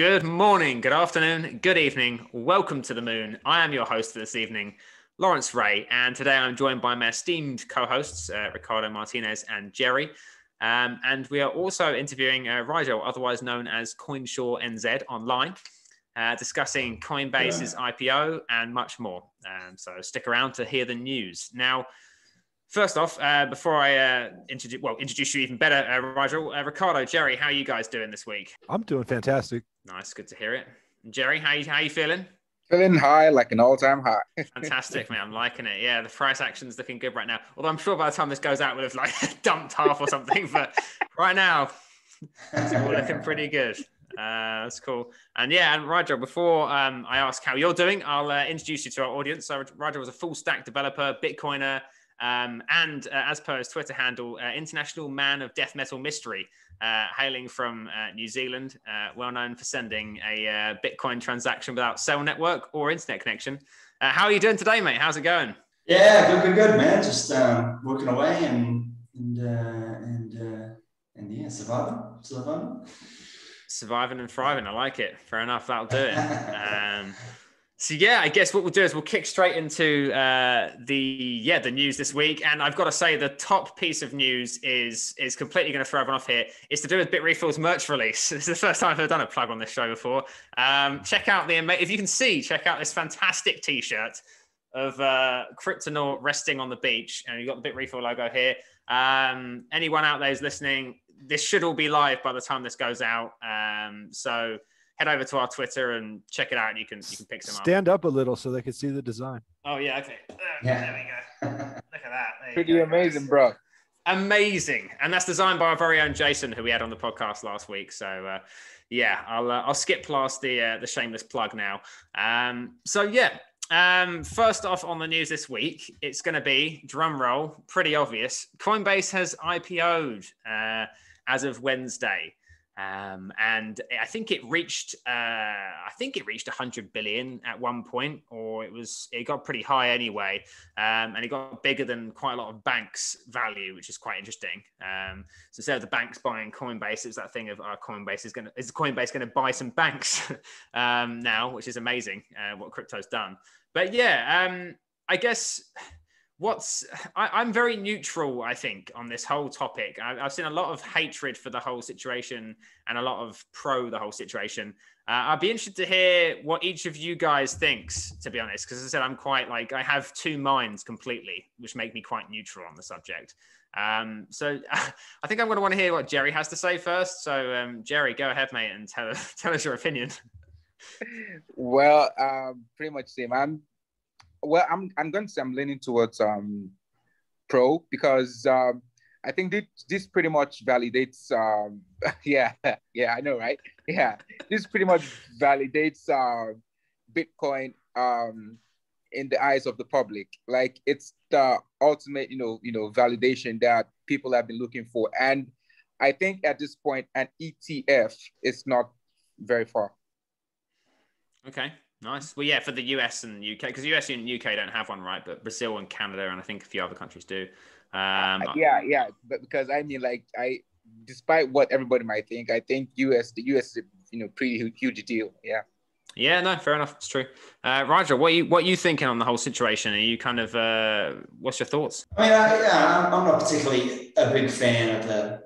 Good morning, good afternoon, good evening. Welcome to the moon. I am your host for this evening, Lawrence Ray, and today I'm joined by my esteemed co-hosts, Ricardo Martinez and Jerry. And we are also interviewing Rigel, otherwise known as CoinsureNZ online, discussing Coinbase's IPO and much more. So stick around to hear the news. Now, first off, before I introduce you even better, Rigel, Ricardo, Jerry, how are you guys doing this week? I'm doing fantastic. Nice, good to hear it. And Jerry, how you feeling? Feeling high, like an all-time high. Fantastic, man. I'm liking it. Yeah, the price action's looking good right now. Although I'm sure by the time this goes out, we'll have like dumped half or something. But right now, it's all looking pretty good. That's cool. And yeah, and Rigel, before I ask how you're doing, I'll introduce you to our audience. So Rigel was a full-stack developer, Bitcoiner, and as per his Twitter handle, international man of death metal mystery, hailing from New Zealand, well known for sending a Bitcoin transaction without cell network or internet connection. How are you doing today, mate? How's it going? Yeah, good, man. Just working away and yeah, surviving and thriving. I like it. Fair enough. That'll do it. So yeah, I guess what we'll do is we'll kick straight into the news this week. And I've got to say the top piece of news is completely going to throw everyone off here. It's to do with BitRefill's merch release. This is the first time I've ever done a plug on this show before. Check out this fantastic T-shirt of Kryptonaut resting on the beach. And you've got the BitRefill logo here. Anyone out there who's listening, this should all be live by the time this goes out. So head over to our Twitter and check it out, and you can pick them up. Stand up a little so they can see the design. Oh yeah, okay. There we go. Look at that. Pretty amazing, bro. Amazing, and that's designed by our very own Jason, who we had on the podcast last week. So I'll skip past the shameless plug now. First off on the news this week, it's going to be drumroll, pretty obvious. Coinbase has IPO'd as of Wednesday. And I think it reached 100 billion at one point, or it got pretty high anyway, and it got bigger than quite a lot of banks' value, which is quite interesting. So instead of the banks buying Coinbase, it was that thing of is Coinbase going to buy some banks now, which is amazing what crypto's done. But yeah, I guess. I'm very neutral, I think, on this whole topic. I've seen a lot of hatred for the whole situation and a lot of pro the whole situation. I'd be interested to hear what each of you guys thinks, to be honest, because as I said, I'm quite like, I have two minds completely, which make me quite neutral on the subject. So I think I'm going to want to hear what Jerry has to say first. So Jerry, go ahead, mate, and tell us your opinion. Well, pretty much same. I'm going to say I'm leaning towards pro because I think this pretty much validates. Yeah, I know, right? Yeah, this pretty much validates Bitcoin in the eyes of the public. Like it's the ultimate, you know, validation that people have been looking for. And I think at this point, an ETF is not very far. Okay. Nice. Well, yeah, for the US and UK, because US and UK don't have one, right? But Brazil and Canada, and I think a few other countries do. Yeah. But because I mean, like, despite what everybody might think, I think the US is, pretty huge deal. Yeah. Yeah. No, fair enough. It's true. Rigel, what are you thinking on the whole situation? Are you kind of what's your thoughts? I mean, I'm not particularly a big fan of the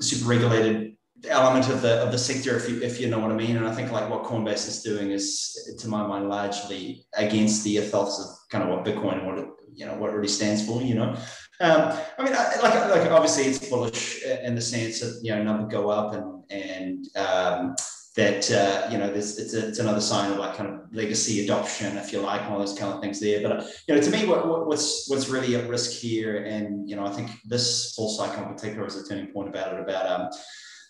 super regulated element of the sector, if you know what I mean. And I think like what Coinbase is doing is, to my mind, largely against the ethos of kind of what Bitcoin and what it really stands for, I mean, like obviously it's bullish in the sense that, numbers go up and that, it's another sign of like kind of legacy adoption, if you like, and all those kind of things there. But, to me, what's really at risk here, and, I think this whole cycle in particular is a turning point about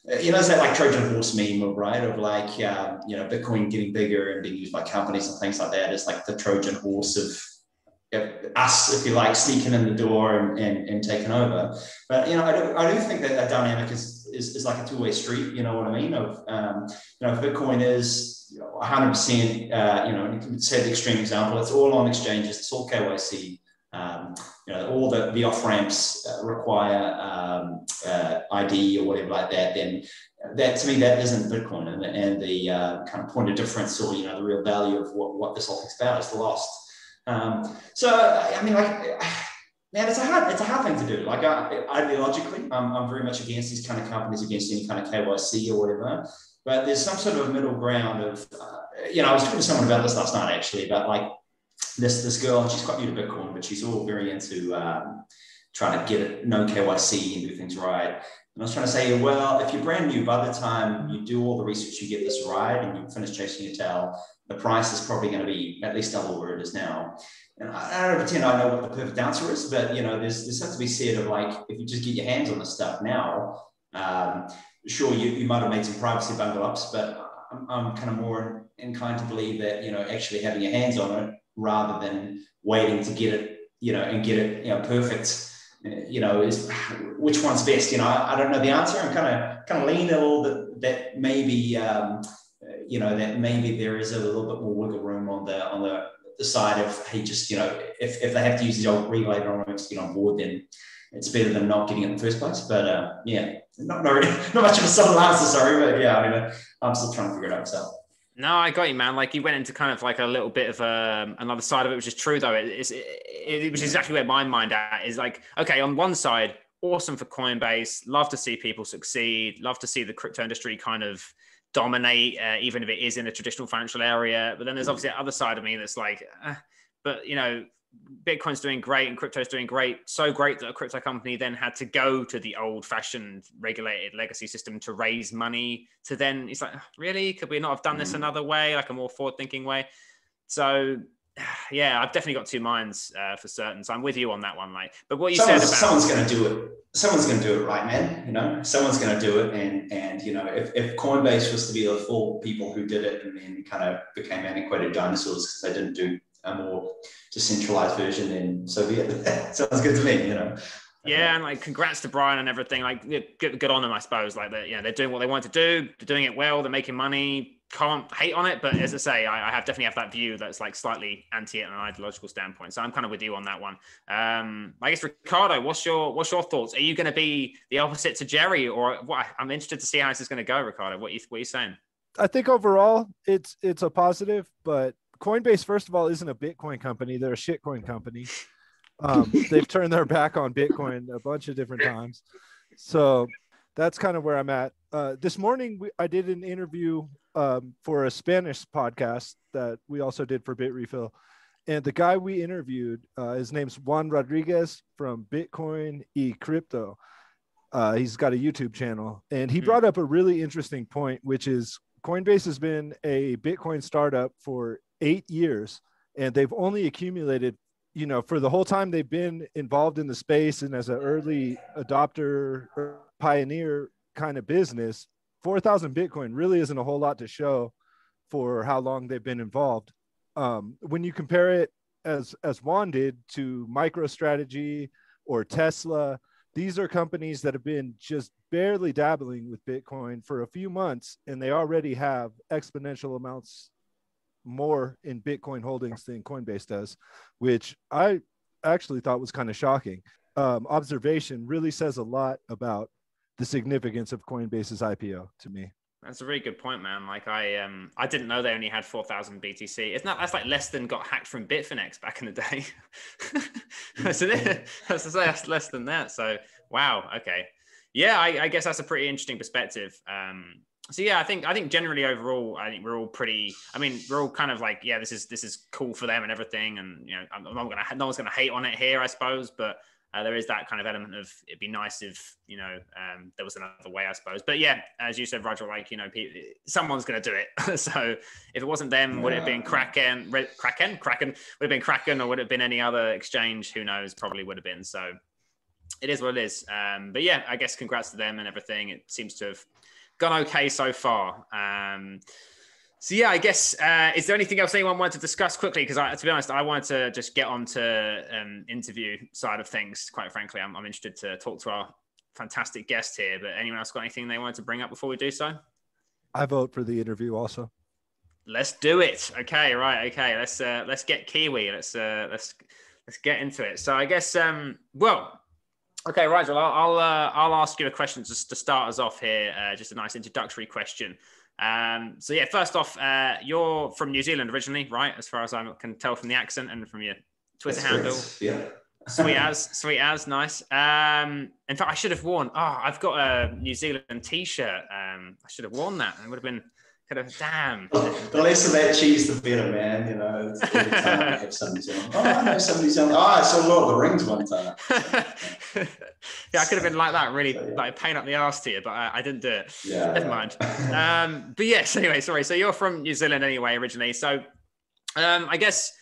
it's that like Trojan horse meme, right? Of like, Bitcoin getting bigger and being used by companies and things like that. It's like the Trojan horse of us, if you like, sneaking in the door and taking over. But, I do think that dynamic is like a two-way street, you know what I mean? Of, if Bitcoin is 100%, you can say the extreme example, it's all on exchanges, it's all KYC. all the off ramps require ID or whatever like that, then that to me that isn't Bitcoin, and the kind of point of difference, or the real value of what this whole thing's about is lost. So I mean, like, man, it's a hard thing to do. Like, ideologically, I'm very much against these kind of companies, against any kind of KYC or whatever. But there's some sort of middle ground of, I was talking to someone about this last night actually, about like this girl, she's quite new to Bitcoin, but she's all very into trying to get it, no KYC and do things right. And I was trying to say, well, if you're brand new, by the time you do all the research, you get this right and you finish chasing your tail, the price is probably going to be at least double where it is now. And I don't pretend I know what the perfect answer is, but there's something to be said of like, if you just get your hands on this stuff now, sure, you might have made some privacy bundle-ups, but I'm kind of more inclined to believe that, actually having your hands on it rather than waiting to get it, and get it, perfect, is which one's best. I don't know the answer. I'm kind of leaning a little bit that maybe, that maybe there is a little bit more wiggle room on the side of, hey, just, if they have to use the old regulator to get on board, then it's better than not getting it in the first place. But not much of a subtle answer, sorry, but yeah, I'm still trying to figure it out myself. No, I got you, man. Like, you went into kind of like a little bit of another side of it, which is true, though. It was exactly where my mind at is like, okay, on one side, awesome for Coinbase, love to see people succeed, love to see the crypto industry kind of dominate, even if it is in a traditional financial area. But then there's obviously the other side of me that's like, but Bitcoin's doing great and crypto's doing great, so great that a crypto company then had to go to the old-fashioned regulated legacy system to raise money to then, it's like, really? Could we not have done this another way, like a more forward-thinking way? So, yeah, I've definitely got two minds for certain. So I'm with you on that one, mate. But what you said about... Someone's going to do it. Someone's going to do it right, man. Someone's going to do it. And if Coinbase was to be the full people who did it and then kind of became antiquated dinosaurs because they didn't do a more decentralized version, and so be it. Sounds good to me, Yeah, and like, congrats to Brian and everything. Like, good on them, I suppose. Like, they're doing what they want to do. They're doing it well. They're making money. Can't hate on it. But as I say, I definitely have that view that's like slightly anti it on an ideological standpoint. So I'm kind of with you on that one. I guess, Ricardo, what's your thoughts? Are you going to be the opposite to Jerry, or what? I'm interested to see how this is going to go, Ricardo. What are you saying? I think overall, it's a positive, but Coinbase, first of all, isn't a Bitcoin company. They're a shitcoin company. They've turned their back on Bitcoin a bunch of different times. So that's kind of where I'm at. This morning, I did an interview for a Spanish podcast that we also did for BitRefill. And the guy we interviewed, his name's Juan Rodriguez from Bitcoin y Crypto. He's got a YouTube channel. And he brought up a really interesting point, which is Coinbase has been a Bitcoin startup for 8 years, and they've only accumulated, for the whole time they've been involved in the space and as an early adopter or pioneer kind of business, 4,000 Bitcoin really isn't a whole lot to show for how long they've been involved. When you compare it, as Juan did, to MicroStrategy or Tesla, these are companies that have been just barely dabbling with Bitcoin for a few months, and they already have exponential amounts more in Bitcoin holdings than Coinbase does, which I actually thought was kind of shocking. Observation really says a lot about the significance of Coinbase's IPO to me. That's a really good point, man. Like, I didn't know they only had 4,000 BTC. That's like less than got hacked from Bitfinex back in the day. That's less than that. So, wow. Okay. Yeah, I guess that's a pretty interesting perspective. So yeah, I think generally overall, I think we're all pretty. I mean, we're all kind of like, yeah, this is cool for them and everything, and no one's gonna hate on it here, I suppose. But there is that kind of element of it'd be nice if there was another way, I suppose. But yeah, as you said, Roger, like someone's gonna do it. So if it wasn't them, would it have been Kraken? Would it have been Kraken, or would it have been any other exchange? Who knows? Probably would have been. So it is what it is. But yeah, I guess congrats to them and everything. It seems to have gone okay so far. So yeah, I guess, is there anything else anyone wanted to discuss quickly? Because to be honest, I wanted to just get on to interview side of things. Quite frankly, I'm interested to talk to our fantastic guest here, but anyone else got anything they wanted to bring up before we do so? I vote for the interview also. Let's do it. Okay. Right. Okay. Let's get Kiwi. Let's Let's get into it. So I guess, well, okay, Rigel, I'll ask you a question just to start us off here. Just a nice introductory question. So yeah, first off, you're from New Zealand originally, right? As far as I can tell from the accent and from your Twitter handle. Yeah. Sweet as, nice. In fact, I should have worn, I've got a New Zealand t-shirt. I should have worn that. It would have been kind of, damn. The less of that cheese, the better, man. You know, it's the time I have some New Zealand. Oh, I know some New Zealand. Oh, I saw Lord of the Rings one time. Yeah, I could have been like that, really, so, yeah. Like pain up the arse to you, but I didn't do it. Yeah, Never mind. But yes, anyway, sorry. So you're from New Zealand anyway, originally. So I guess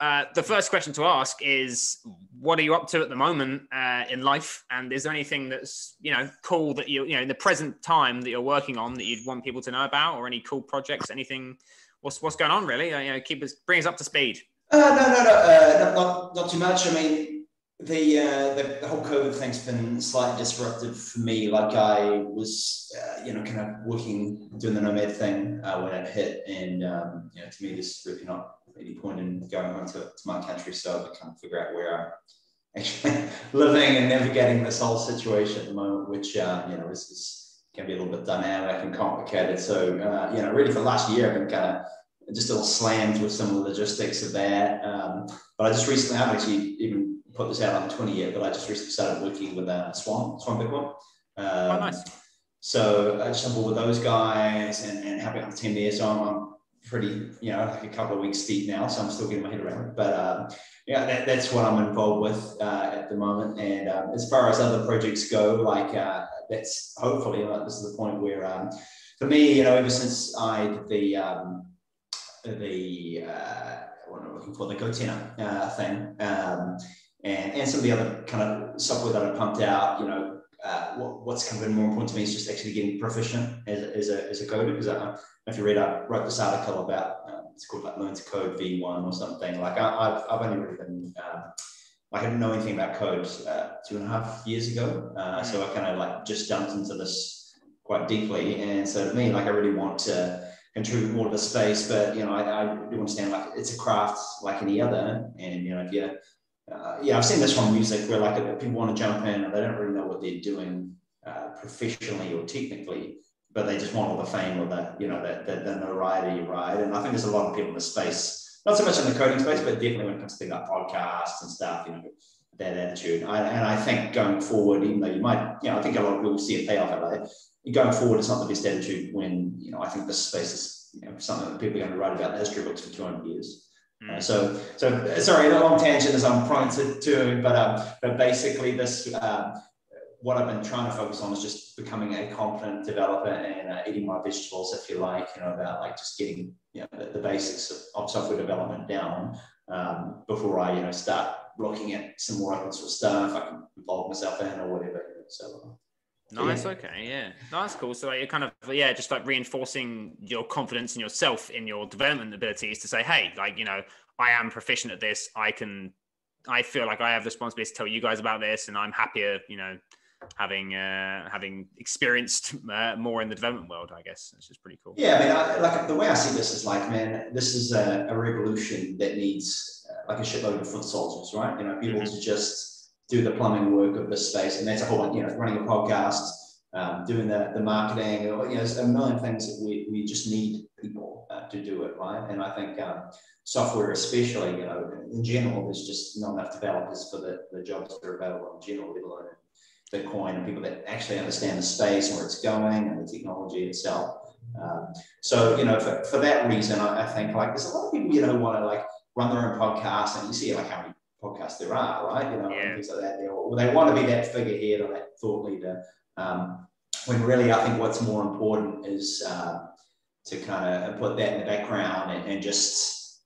the first question to ask is, what are you up to at the moment in life? And is there anything that's, you know, cool that you know, in the present time that you're working on that you'd want people to know about, or any cool projects, anything, what's going on really? You know, bring us up to speed. No, not too much. I mean, the whole COVID thing's been slightly disruptive for me. Like I was, you know, kind of doing the nomad thing when it hit, and, you know, to me, this really not any point in going home to my country, so I kind of figure out where I'm actually living and navigating this whole situation at the moment, which you know can be a little bit dynamic and complicated. So you know, really for the last year I've been kind of just a little slammed with some of the logistics of that. But I just recently, I haven't actually even put this out on the 20 yet, but I just recently started working with Swamp Bickle. Oh, nice. So I just stumbled with those guys and helping out the team there. So I'm pretty, you know, like a couple of weeks deep now, so I'm still getting my head around it. But yeah, that's what I'm involved with at the moment. And as far as other projects go, like that's hopefully, like this is the point where, for me, you know, ever since I did the goTenna thing, and some of the other kind of software that I pumped out, you know, what's kind of been more important to me is just actually getting proficient as a coder, because if you read, I wrote this article about, it's called like Learn to Code V1 or something. Like I've only really been, I didn't know anything about code 2.5 years ago. So I kind of like just jumped into this quite deeply. And so to me, like I really want to contribute more to the space, but you know, I do understand like it's a craft like any other. And you know, if you, yeah, I've seen this from music where like if people want to jump in and they don't really know what they're doing professionally or technically, but they just want all the fame or the, you know, the notoriety, right? And I think there's a lot of people in the space, not so much in the coding space, but definitely when it comes to things like podcasts and stuff, you know, that attitude. And I think going forward, even though you might, you know, I think a lot of people see a payoff out of it, going forward, it's not the best attitude when, you know, I think this space is, you know, something that people are going to write about in the history books for 200 years. So sorry, the long tangent as I'm pointed to, but basically this, what I've been trying to focus on is just becoming a competent developer and eating my vegetables, if you like, you know, about like just getting, you know, the basics of software development down before I, you know, start looking at some more open source stuff I can involve myself in or whatever. So nice. Yeah. Okay. Yeah. No, that's cool. So like, you're kind of, yeah, just like reinforcing your confidence in yourself, in your development abilities to say, hey, like, you know, I am proficient at this. I feel like I have responsibility to tell you guys about this, and I'm happier, you know, having experienced more in the development world, I guess. It's just pretty cool. Yeah, I mean, like the way I see this is like, man, this is a revolution that needs like a shitload of foot soldiers, right? You know, people to just do the plumbing work of this space, and that's a whole lot, you know, running a podcast, doing the marketing, or, you know, there's a million things that we just need people to do it, right? And I think software especially, you know, in general, there's just not enough developers for the jobs that are available in general, let alone Bitcoin and people that actually understand the space and where it's going and the technology itself. So, you know, for that reason, I think like there's a lot of people, you know, who want to like run their own podcast, and you see like how many podcasts there are, right? You know, and things like that. They want to be that figurehead or that thought leader. When really, I think what's more important is to kind of put that in the background and just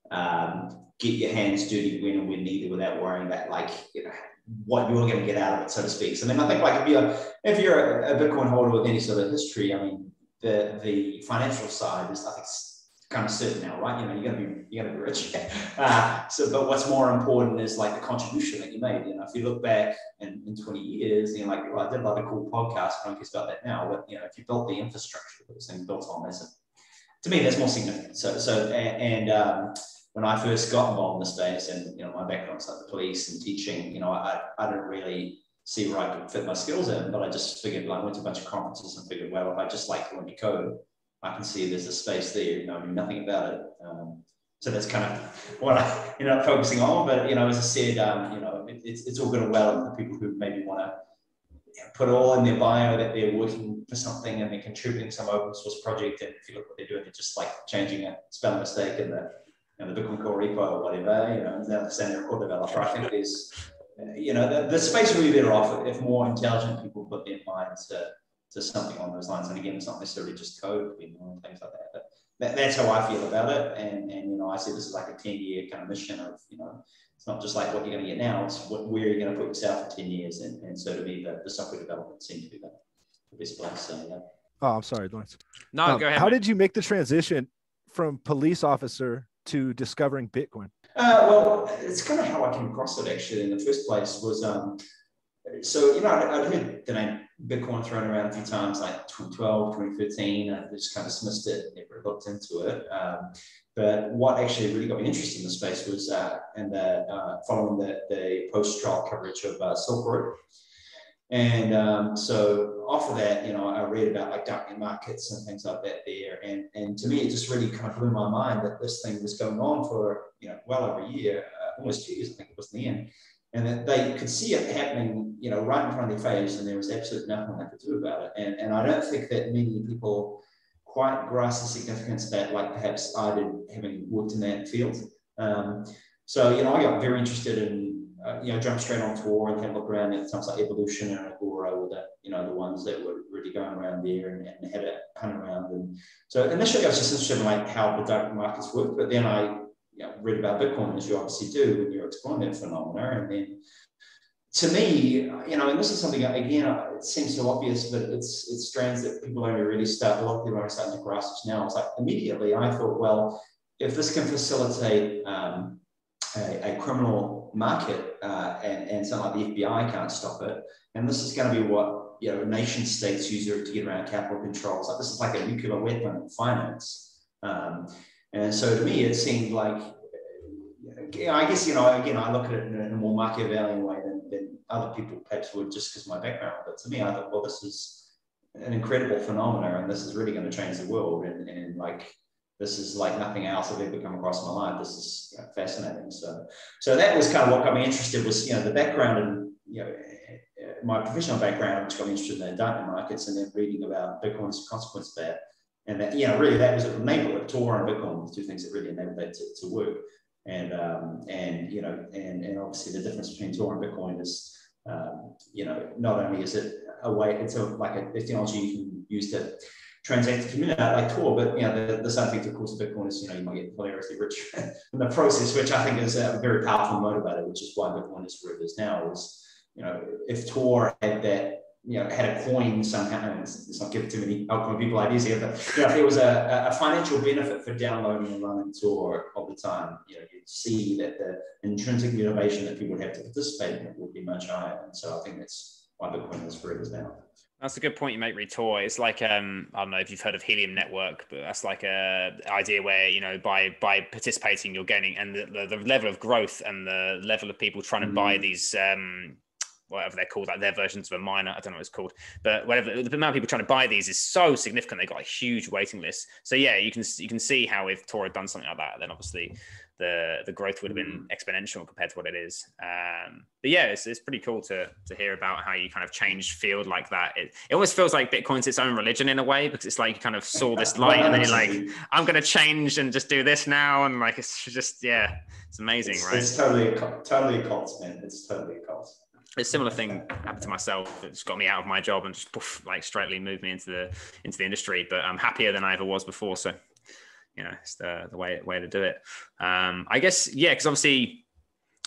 get your hands dirty when and when needed, without worrying that like, you know, what you're going to get out of it, so to speak. So, I mean, I think like if you're a Bitcoin holder with any sort of history, I mean, the financial side is, I think, kind of certain now, right? You know, you're going to be rich. But what's more important is like the contribution that you made. You know, if you look back in 20 years, you're like, well, I did a lot of cool podcasts. I don't guess about that now, but you know, if you built the infrastructure that this thing built on, to me, that's more significant. So, when I first got involved in the space, and my background's like the police and teaching, I didn't really see where I could fit my skills in, but I just figured, I went to a bunch of conferences and figured, well, if I just like to learn to code, I can see there's a space there, I knew nothing about it. So that's kind of what I ended up focusing on. But, as I said, it's all good and well for people who maybe want to put all in their bio that they're working for something and they're contributing some open source project. And if you look what they're doing, they're just like changing a spelling mistake in the, the Bitcoin core repo or whatever, now the standard core developer. I think there's, the space would be better off if more intelligent people put their minds to something on those lines. And again, it's not necessarily just code, and things like that. But that's how I feel about it. And I said this is like a 10-year kind of mission of, it's not just like what you're going to get now, it's where you're going to put yourself in 10 years. And so to me, the software development seemed to be the best place. So, yeah. Oh, I'm sorry, Lawrence. No, go ahead. How did you make the transition from police officer to discovering Bitcoin? Well, it's kind of how I came across it actually in the first place was, I'd heard the name Bitcoin thrown around a few times, like 2012, 2013, I just kind of dismissed it, never looked into it. But what actually really got me interested in the space was following the post-trial coverage of Silk Road. And so off of that, I read about like darknet markets and things like that there. And to me, it just really kind of blew my mind that this thing was going on for, well over a year, almost 2 years, I think it was in the end. And that they could see it happening, right in front of their face, and there was absolutely nothing they could do about it. And I don't think that many people quite grasp the significance of that, like perhaps I did, having worked in that field. So, I got very interested in, jumped straight on Tor and kind of look around at things like Evolution and Aurora, or the ones that were really going around there and had a hunt around. And so initially I was just interested in like how the dark markets work, but then I read about Bitcoin, as you obviously do when you're exploring that phenomena. And then to me, and this is something, again, it seems so obvious, but it's strange that people only really start, a lot of people are starting to grasp this now. It's like immediately I thought, well, if this can facilitate a criminal market and something like the FBI can't stop it, and this is going to be what, nation states use to get around capital controls. Like this is like a nuclear weapon in finance. And so to me, it seemed like, I guess, again, I look at it in a more Machiavellian way than other people perhaps would, just because of my background. But to me, I thought, well, this is an incredible phenomenon, and this is really going to change the world. And like, this is like nothing else I've ever come across in my life. This is fascinating. So that was kind of what got me interested was, the background and, my professional background, which got me interested in the darknet markets, and then reading about Bitcoin's consequence of that. And that, really, that was a enabler. Tor and Bitcoin were the two things that really enabled that to work. And obviously the difference between Tor and Bitcoin is, not only is it a way, it's like a technology you can use to transact the community like Tor, but the same thing, of course, Bitcoin is, you might get hilariously rich in the process, which I think is a very powerful motivator, which is why Bitcoin is where it is now. Is if Tor had that. Had a coin somehow, it's not giving too many altcoin people ideas here, but if it was a financial benefit for downloading and running Tor all the time, you'd see that the intrinsic motivation that people would have to participate in it would be much higher. And so I think that's why Bitcoin is where it is now. That's a good point you make, Tor. It's like, I don't know if you've heard of Helium Network, but that's like a idea where, by participating, you're gaining, and the level of growth and the level of people trying to buy these, whatever they're called, like their versions of a miner, I don't know what it's called, but whatever, the amount of people trying to buy these is so significant. They've got a huge waiting list. So yeah, you can see how if Tor had done something like that, then obviously the growth would have been exponential compared to what it is. But yeah, it's pretty cool to hear about how you kind of changed field like that. It almost feels like Bitcoin's its own religion in a way, because it's like you kind of saw this light and then you're like, I'm going to change and just do this now. And like, it's just, yeah, it's amazing, right? It's totally a cult, man. It's totally a cult. A similar thing happened to myself. It's got me out of my job and just poof, like straightly moved me into the industry. But I'm happier than I ever was before. So, it's the way to do it. I guess, yeah, because obviously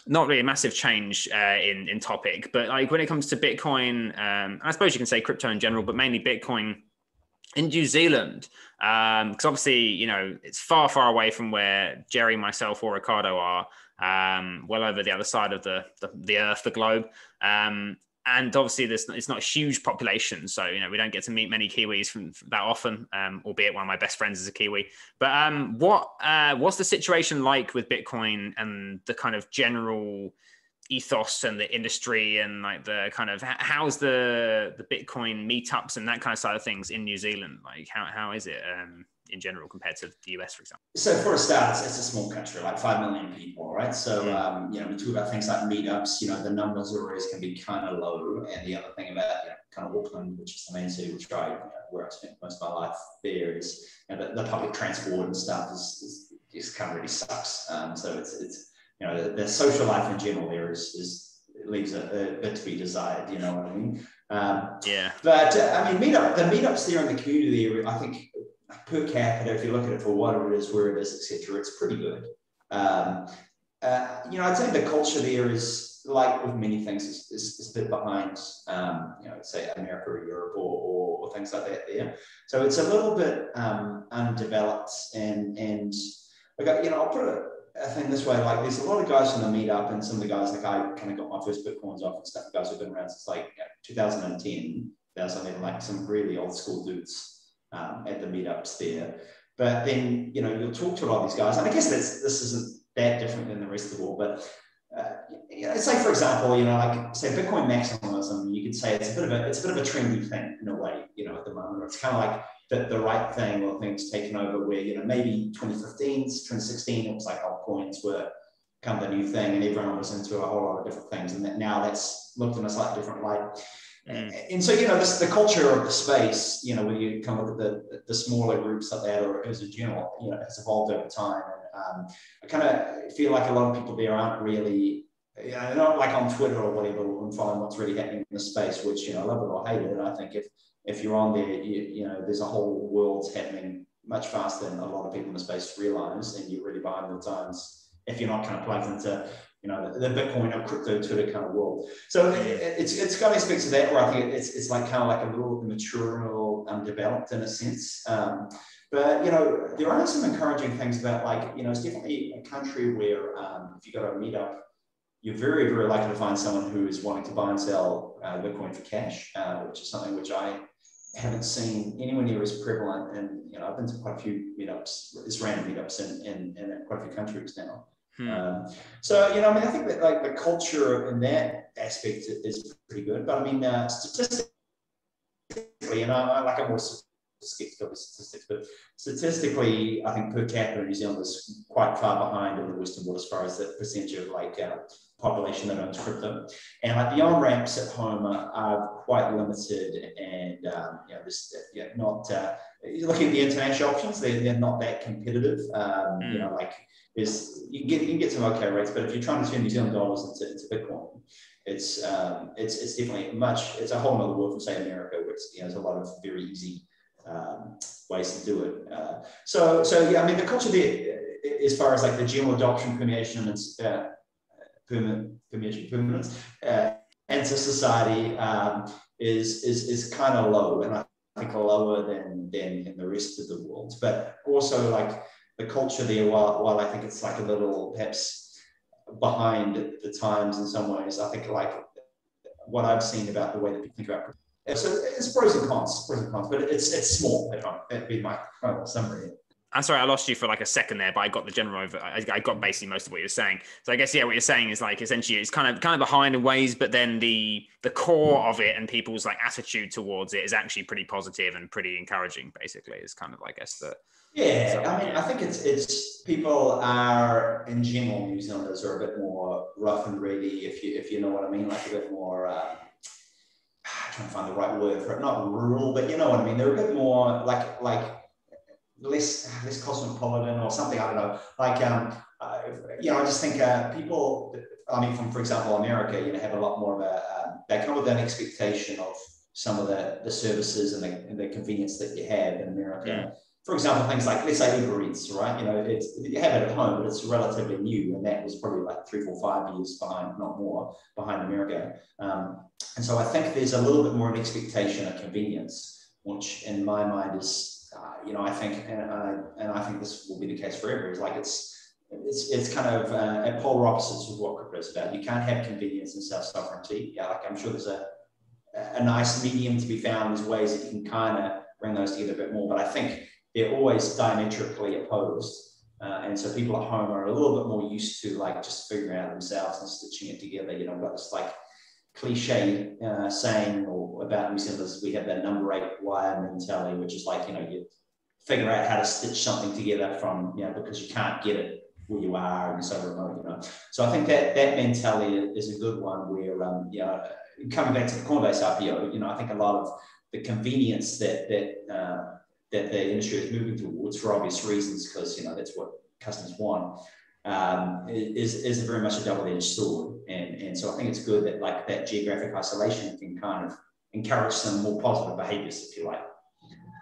not really a massive change in topic, but like when it comes to Bitcoin, I suppose you can say crypto in general, but mainly Bitcoin in New Zealand, because obviously, it's far, far away from where Jerry, myself, or Ricardo are. Well over the other side of the earth, the globe. And obviously, it's not a huge population, so we don't get to meet many Kiwis from that often. Albeit one of my best friends is a Kiwi. But what's the situation like with Bitcoin and the kind of general ethos and the industry and like the kind of how's the Bitcoin meetups and that kind of side of things in New Zealand? Like how is it in general compared to the US, for example? So for a start, it's a small country, like 5 million people, right? So we talk about things like meetups. The numbers always can be kind of low. And the other thing about kind of Auckland, which is the main city, which where I spent most of my life there, is the public transport and stuff is kind of really sucks. So it's the social life in general there leaves a bit to be desired, you know what I mean? Yeah. But I mean, the meetups there in the community area, I think per capita, if you look at it for whatever it is, where it is, etc., it's pretty good. I'd say the culture there is, like with many things, is a bit behind, say America or Europe or things like that there. So it's a little bit undeveloped and I'll put it, I think this way, like there's a lot of guys from the meetup and some of the guys like I kind of got my first Bitcoins off and stuff, the guys who've been around since 2010, there's something like some really old school dudes at the meetups there. But then, you'll talk to a lot of these guys, and I guess this isn't that different than the rest of the world, but say for example, say Bitcoin maximalism, you could say it's a bit of a trendy thing in a way, at the moment. It's kind of like the right thing or things taken over where, maybe 2015, 2016, it was like altcoins were kind of the new thing and everyone was into a whole lot of different things. And that now that's looked in a slightly different light. And so, the culture of the space, when you come look at the smaller groups like that or as a general, has evolved over time. And I kind of feel like a lot of people there aren't really, not like on Twitter or whatever, and following what's really happening in the space, which, love it or hate it. And I think if you're on there, there's a whole world happening much faster than a lot of people in the space realize, and you're really behind the times if you're not kind of plugged into, the Bitcoin or crypto Twitter kind of world. So it's got aspects of that where I think it's like kind of like a little immature, undeveloped in a sense. But there are some encouraging things about it's definitely a country where if you go to a meetup, you're very, very likely to find someone who is wanting to buy and sell Bitcoin for cash, which is something which I haven't seen anywhere near as prevalent. And, I've been to quite a few meetups, just random meetups in quite a few countries now. I think that the culture in that aspect is pretty good. But I mean, statistically, I'm more skeptical of statistics, but statistically, I think per capita New Zealand is quite far behind in the Western world as far as the percentage of population that owns crypto, and the on-ramps at home are quite limited, and not looking at the international options, they're not that competitive. You can get some okay rates, but if you're trying to turn New Zealand dollars into Bitcoin, it's definitely it's a whole nother world from say America, where there's a lot of very easy ways to do it. The culture there, as far as the general adoption permeation and permanence into society is kind of low, and I think lower than in the rest of the world. But also the culture there, while I think it's a little perhaps behind the times in some ways, I think what I've seen about the way that people think about it. So it's pros and cons, but it's small. That'd be my summary. I'm sorry, I lost you for a second there, but I got the general over. I got basically most of what you were saying. So I guess, what you're saying is essentially it's kind of behind in ways, but then the core of it and people's attitude towards it is actually pretty positive and pretty encouraging. Basically, is I think it's people are in general New Zealanders are a bit more rough and ready, if you know what I mean, a bit more. I'm trying to find the right word for it, not rural, but you know what I mean. They're a bit more less cosmopolitan or something, I don't know. I just think people, from, for example, America, have a lot more of they come with an expectation of some of the services and the convenience that you have in America. Yeah. For example, things like, let's say Uber Eats, right? You have it at home, but it's relatively new, and that was probably 3, 4, 5 years behind, not more, behind America. And so I think there's a little bit more an expectation of convenience, which in my mind is, I think, and I think this will be the case forever. Is it's kind of at polar opposites with what crypto is about. You can't have convenience and self sovereignty. I'm sure there's a a nice medium to be found. There's ways that you can kind of bring those together a bit more, but I think they're always diametrically opposed. And so people at home are a little bit more used to like just figuring out themselves and stitching it together. You know, we've got this like cliche saying or about New Zealanders, we have that number 8 wire mentality, which is like, you know, you figure out how to stitch something together from, you know, because you can't get it where you are and it's so remote, you know. So I think that that mentality is a good one where, you know, coming back to the Coinbase IPO, you know, I think a lot of the convenience that that the industry is moving towards for obvious reasons, because, you know, that's what customers want, is very much a double-edged sword. And so I think it's good that like that geographic isolation can kind of encourage some more positive behaviors, if you like.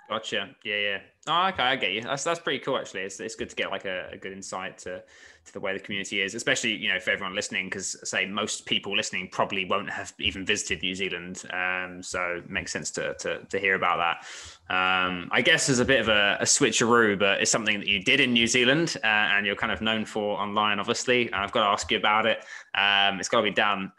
Gotcha. Yeah, yeah. Oh, okay. I get you. That's pretty cool, actually. It's good to get like a good insight to the way the community is, especially, you know, for everyone listening, because say most people listening probably won't have even visited New Zealand. So it makes sense to hear about that. I guess there's a bit of a switcheroo, but it's something that you did in New Zealand and you're kind of known for online, obviously. I've got to ask you about it. It's got to be done.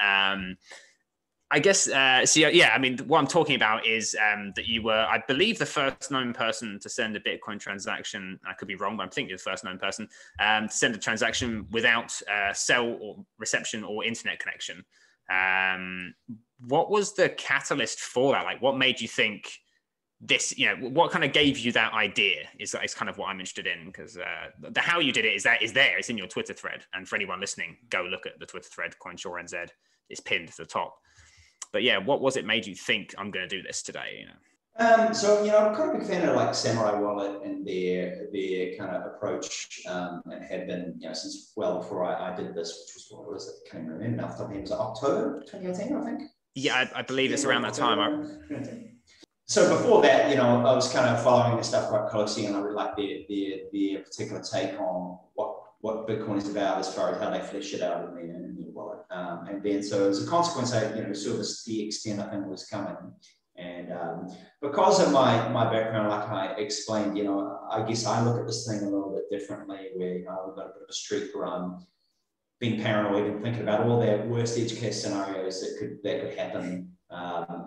I guess, so yeah, I mean, what I'm talking about is that you were, I believe, the first known person to send a Bitcoin transaction. I could be wrong, but I'm thinking you're the first known person to send a transaction without cell or reception or internet connection. What was the catalyst for that? Like, what made you think this, you know, what kind of gave you that idea is kind of what I'm interested in, because the how you did it is there, it's in your Twitter thread. And for anyone listening, go look at the Twitter thread, CoinsureNZ, it's pinned to the top. But yeah, what was it made you think I'm going to do this today? You know. So, you know, I'm kind of a big fan of like Samourai Wallet and their kind of approach, and had been, you know, since well before I did this, which was, what was it? I can't even remember. It was October 2018, I think. Yeah, I believe it's around that time. So before that, you know, I was kind of following this stuff quite closely, and I really like their particular take on what Bitcoin is about as far as how they flesh it out in their wallet. And then, so as a consequence, I, you know, saw this DX10, I think, was coming. And because of my background, like I explained, you know, I guess I look at this thing a little bit differently, where, you know, I've got a bit of a streak where I'm being paranoid and thinking about all their worst edge case scenarios that could happen.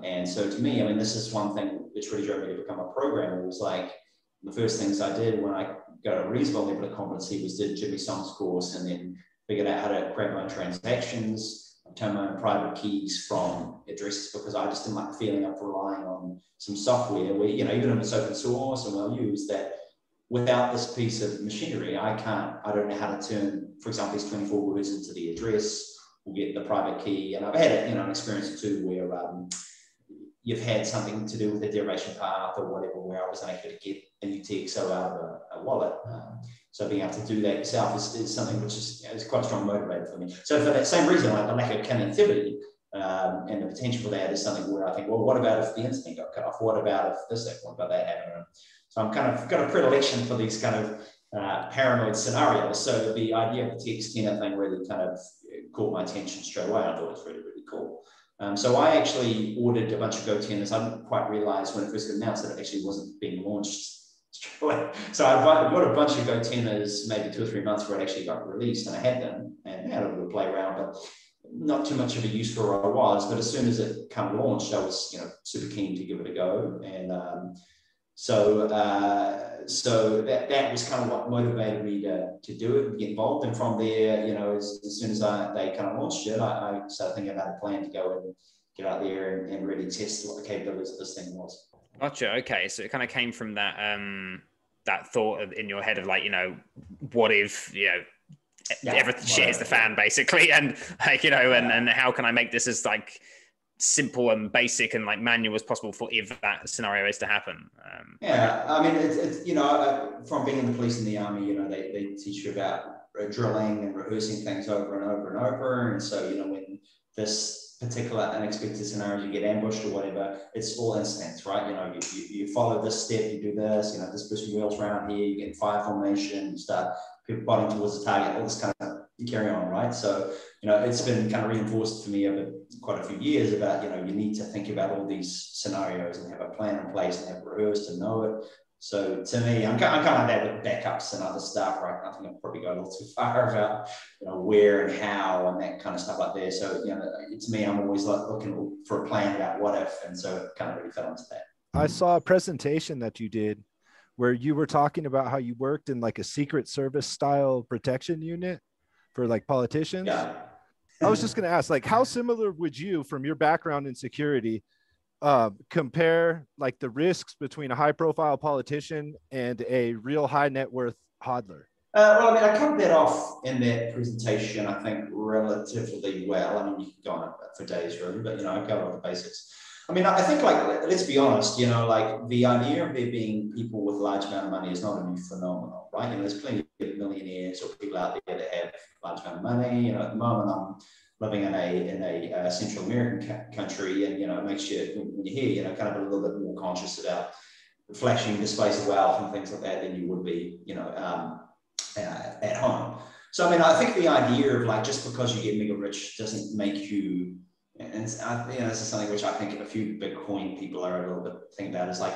And so to me, I mean, this is one thing which really drove me to become a programmer. It was like, the first things I did when I got a reasonable level of competency was did Jimmy Song's course, and then figured out how to create my own transactions, obtain my own private keys from addresses, because I just didn't like the feeling of relying on some software where, you know, even if it's open source and well used, that without this piece of machinery, I don't know how to turn, for example, these 24 words into the address or get the private key. And I've had, you know, an experience too where you've had something to do with the derivation path or whatever, where I was unable to get a new TXO out of a wallet. So being able to do that yourself is something which is, you know, is quite a strong motivator for me. So for that same reason, like the lack of connectivity and the potential for that is something where I think, well, what about if the internet got cut off? What about if this happened? What about that happened? So I'm kind of got a predilection for these kind of paranoid scenarios. So the idea of the TXO thing really kind of caught my attention straight away. I thought it was really, really cool. So I actually ordered a bunch of goTennas. I didn't quite realize when it first announced that it actually wasn't being launched. So I bought a bunch of goTennas maybe 2 or 3 months before it actually got released, and I had them and had a little play around, but not too much of a use for what I was. But as soon as it kind of launched, I was, you know, super keen to give it a go. And so that was kind of what motivated me to do it and get involved. And from there, you know, as soon as they kind of launched it, I started thinking about a plan to go and get out there and really test what the capabilities of this thing was. Gotcha. Okay. So it kind of came from that that thought in your head of like, you know, what if, you know, everything shit hits the fan basically, and like, you know, and how can I make this as like simple and basic and like manual as possible for if that scenario is to happen. Yeah, I mean, it's you know, from being in the police and the army, you know, they teach you about drilling and rehearsing things over and over and over. And so, you know, when this particular unexpected scenario, you get ambushed or whatever, it's all instincts, right? You know, you follow this step, you do this, you know, this person wheels around here, you get in fire formation, you start people biting towards the target, all this kind of carry on, right? So, you know, it's been kind of reinforced for me over quite a few years about, you know, you need to think about all these scenarios and have a plan in place and have rehearsed and know it. So to me, I'm kind of there with backups and other stuff, right? I think I've probably gone a little too far about, you know, where and how and that kind of stuff like there. So, you know, to me, I'm always like looking for a plan about what if, and so it kind of really fell into that. I saw a presentation that you did where you were talking about how you worked in like a Secret Service style protection unit for like politicians. Yeah. I was just going to ask, like, how similar would you, from your background in security, compare like the risks between a high profile politician and a real high net worth hodler? Well, I mean, I covered that off in that presentation, I think, relatively well. I mean, you can go on for days, really, but, you know, I covered all the basics. I mean, I think, like, let's be honest, you know, like the idea of there being people with a large amount of money is not a new phenomenon, right? You know, there's plenty of millionaires or people out there that have a large amount of money. You know, at the moment, I'm living in a Central American country, and, you know, it makes you, when you're here, you know, kind of a little bit more conscious about flashing displays of wealth and things like that than you would be, you know, at home. So, I mean, I think the idea of, like, just because you get mega rich doesn't make you. And you know, this is something which I think a few Bitcoin people are a little bit thinking about, is like,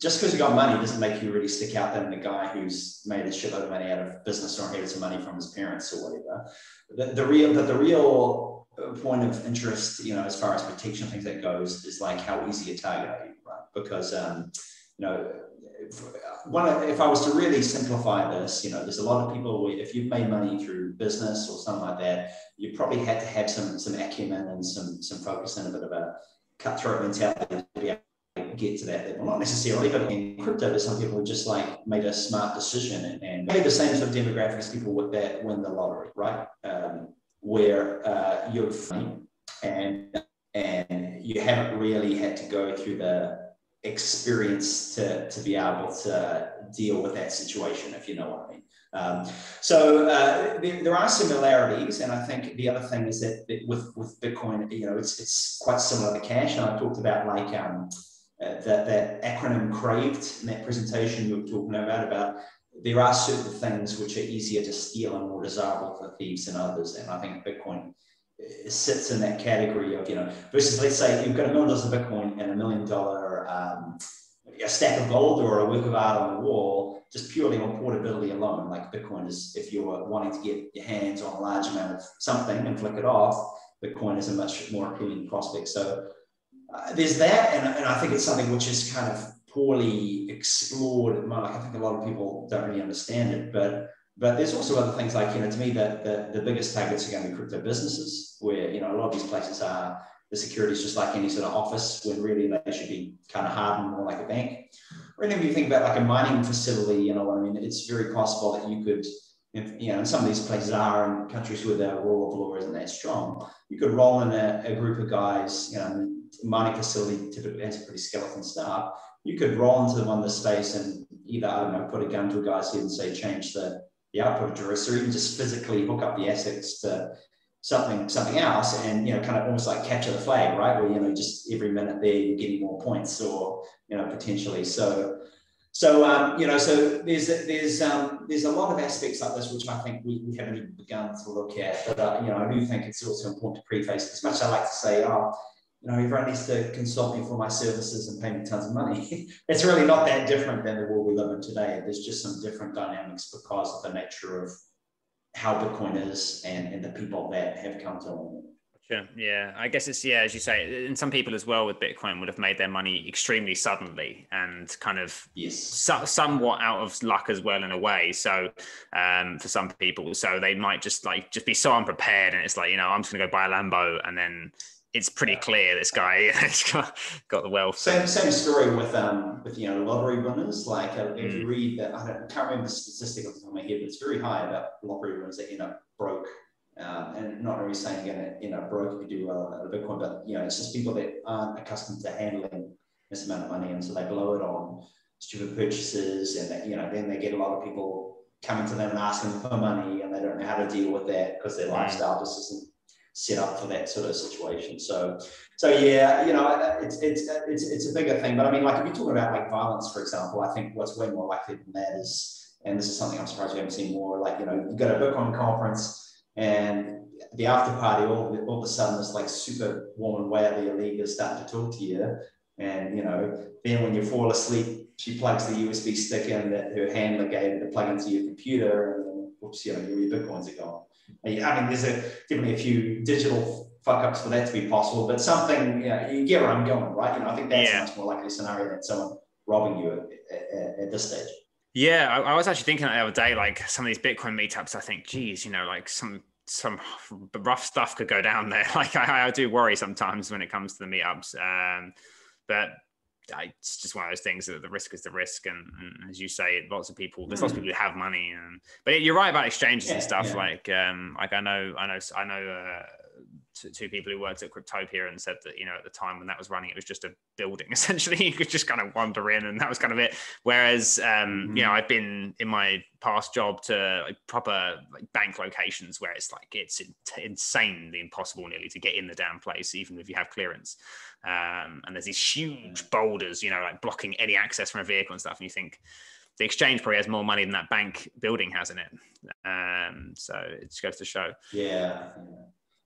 just because you got money doesn't make you really stick out than the guy who's made a shitload of money out of business or inherited some money from his parents or whatever. The real point of interest, you know, as far as protection things that goes, is like how easy a target are you, right? Because you know, if I was to really simplify this, you know, there's a lot of people, if you've made money through business or something like that, you probably had to have some acumen and some focus and a bit of a cutthroat mentality to be able to get to that level. Not necessarily, but in crypto, there's some people who just like made a smart decision and made the same sort of demographic as people with that win the lottery, right? Where you're funny and you haven't really had to go through the experience to be able to deal with that situation, if you know what I mean. So there are similarities, and I think the other thing is that with Bitcoin, you know, it's quite similar to cash. And I talked about, like, that acronym CRAVED in that presentation you were talking about there are certain things which are easier to steal and more desirable for thieves than others, and I think Bitcoin sits in that category of, you know, versus, let's say, you've got $1 million of Bitcoin and $1 million a stack of gold or a work of art on the wall, just purely on portability alone. Like, Bitcoin is, if you're wanting to get your hands on a large amount of something and flick it off, Bitcoin is a much more appealing prospect. So there's that, and I think it's something which is kind of poorly explored at the moment. Like, I think a lot of people don't really understand it, but there's also other things, like, you know, to me, that the biggest targets are going to be crypto businesses, where, you know, a lot of these places are, the security is just like any sort of office, when really they should be kind of hardened more like a bank. Or even if you think about, like, a mining facility, you know what I mean, it's very possible that you could, if, you know, and some of these places are in countries where the rule of law isn't that strong, you could roll in a group of guys, you know, mining facility typically has a pretty skeleton staff. You could roll into them on the space and either, I don't know, put a gun to a guy's head and say, change the output of Juris, or even just physically hook up the assets to something else, and, you know, kind of almost like capture the flag, right? Where, you know, just every minute there you're getting more points, or, you know, potentially. So you know, so there's a lot of aspects like this which I think we haven't even begun to look at. But you know, I do think it's also important to preface. As much as I like to say, oh, you know, everyone needs to consult me for my services and pay me tons of money. It's really not that different than the world we live in today. There's just some different dynamics because of the nature of how Bitcoin is and the people that have come to it. Sure. Yeah. I guess it's, yeah, as you say, and some people as well with Bitcoin would have made their money extremely suddenly and kind of, yes, somewhat out of luck as well in a way. So for some people, so they might just be so unprepared, and it's like, you know, I'm just gonna go buy a Lambo, and then it's pretty clear this guy has got the wealth. Same story with you know, lottery winners. Like, if you read that, I can't remember the statistic off the top of my head, but it's very high about lottery winners that end up broke. And not really saying you're going to end up broke if you do well out of Bitcoin, but, you know, it's just people that aren't accustomed to handling this amount of money, and so they blow it on stupid purchases, and that, you know, then they get a lot of people coming to them and asking them for money, and they don't know how to deal with that because their lifestyle just isn't set up for that sort of situation. So yeah, you know, it's a bigger thing. But I mean, like, if you're talking about, like, violence, for example, I think what's way more likely than that is, and this is something I'm surprised we haven't seen more, like, you know, you go to a Bitcoin conference and the after party all of a sudden this, like, super warm and wavy league is starting to talk to you, And, you know, then when you fall asleep, she plugs the USB stick in that her handler gave to plug into your computer, and then, whoops, you know, your Bitcoins are gone. I mean, there's definitely a few digital fuck-ups for that to be possible, but something, you know, you get where I'm going, right? You know, I think that's a much more likely scenario than someone robbing you at this stage. Yeah, I was actually thinking that the other day, like some of these Bitcoin meetups, I think, geez, you know, like some rough stuff could go down there. Like I do worry sometimes when it comes to the meetups, but it's just one of those things that the risk is the risk, and as you say, lots of people, there's lots of people who have money, and but you're right about exchanges and stuff. Like I know two people who worked at Cryptopia and said that, you know, at the time when that was running, it was just a building essentially. You could just kind of wander in, and that was kind of it. Whereas you know, I've been in my past job to like proper like bank locations where it's like it's insanely impossible nearly to get in the damn place, even if you have clearance, and there's these huge boulders, you know, like blocking any access from a vehicle and stuff, and you think the exchange probably has more money than that bank building has in it. So it just goes to show.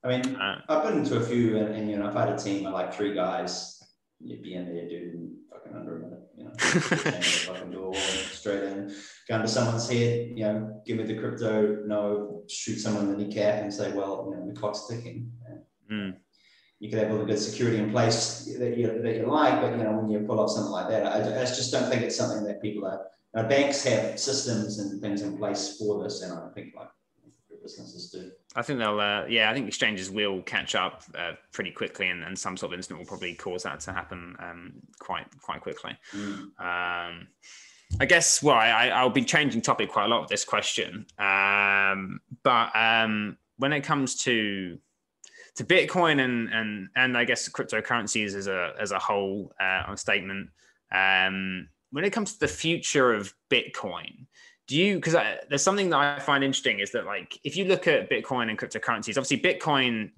I mean, I've been into a few, and you know, if I had a team of like 3 guys, you'd be in there, dude, fucking under a minute, you know, fucking door, straight in, go under someone's head, you know, give me the crypto, no, shoot someone in the kneecap and say, well, you know, the clock's ticking. You could have all the good security in place that you like, but you know, when you pull off something like that, I just don't think it's something that people are. You know, banks have systems and things in place for this, and I think like businesses do. I think they'll, I think exchanges will catch up pretty quickly, and some sort of incident will probably cause that to happen quite quickly. I guess, well, I'll be changing topic quite a lot with this question, but when it comes to Bitcoin and I guess cryptocurrencies as a whole, on statement, when it comes to the future of Bitcoin, because there's something that I find interesting is that, like, if you look at Bitcoin and cryptocurrencies, obviously Bitcoin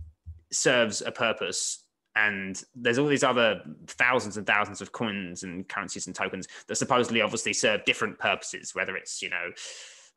serves a purpose, and there's all these other thousands and thousands of coins and currencies and tokens that supposedly obviously serve different purposes, whether it's, you know,